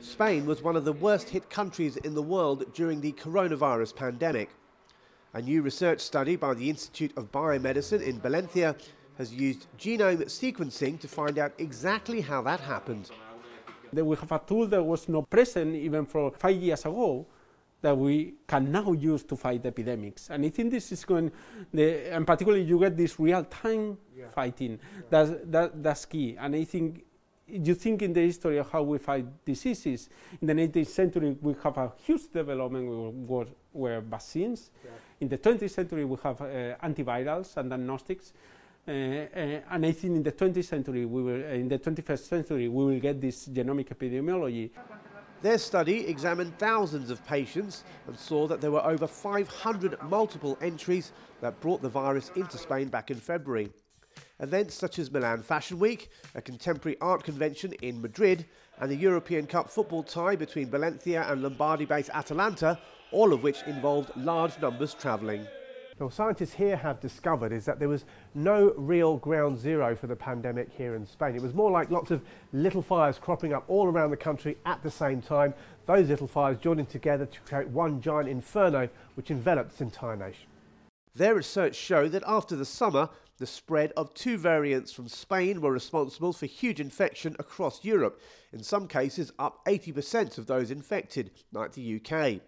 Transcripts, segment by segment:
Spain was one of the worst hit countries in the world during the coronavirus pandemic. A new research study by the Institute of Biomedicine in Valencia has used genome sequencing to find out exactly how that happened. Then we have a tool that was not present even for 5 years ago that we can now use to fight epidemics. And I think this is going, and particularly you get this real-time fighting. That's key. And I think you think in the history of how we fight diseases, in the 19th century we have a huge development with vaccines. Yeah. In the 20th century we have antivirals and diagnostics. And I think in the 21st century, we will get this genomic epidemiology. Their study examined thousands of patients and saw that there were over 500 multiple entries that brought the virus into Spain back in February. Events such as Milan Fashion Week, a contemporary art convention in Madrid, and the European Cup football tie between Valencia and Lombardy-based Atalanta, all of which involved large numbers travelling. Now, scientists here have discovered is that there was no real ground zero for the pandemic here in Spain. It was more like lots of little fires cropping up all around the country at the same time. Those little fires joining together to create one giant inferno which enveloped this entire nation. Their research showed that after the summer, the spread of two variants from Spain were responsible for huge infection across Europe. In some cases, up 80% of those infected, like the UK.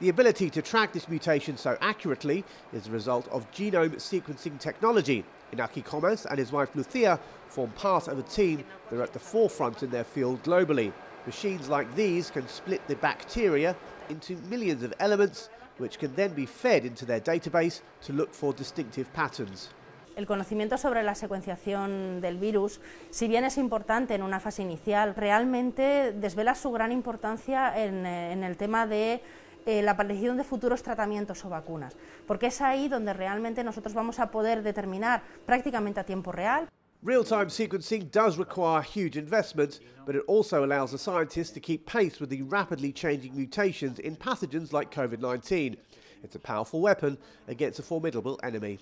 The ability to track this mutation so accurately is the result of genome sequencing technology. Inaki Comas and his wife Lucia form part of a team that are at the forefront in their field globally. Machines like these can split the bacteria into millions of elements, which can then be fed into their database to look for distinctive patterns. El conocimiento sobre la secuenciación del virus, si bien es importante en una fase inicial, realmente desvela su gran importancia en el tema de la aparición de futuros tratamientos o vacunas, porque es ahí donde realmente nosotros vamos a poder determinar prácticamente a tiempo real. Real-time sequencing does require huge investment, but it also allows the scientists to keep pace with the rapidly changing mutations in pathogens like COVID-19. It's a powerful weapon against a formidable enemy.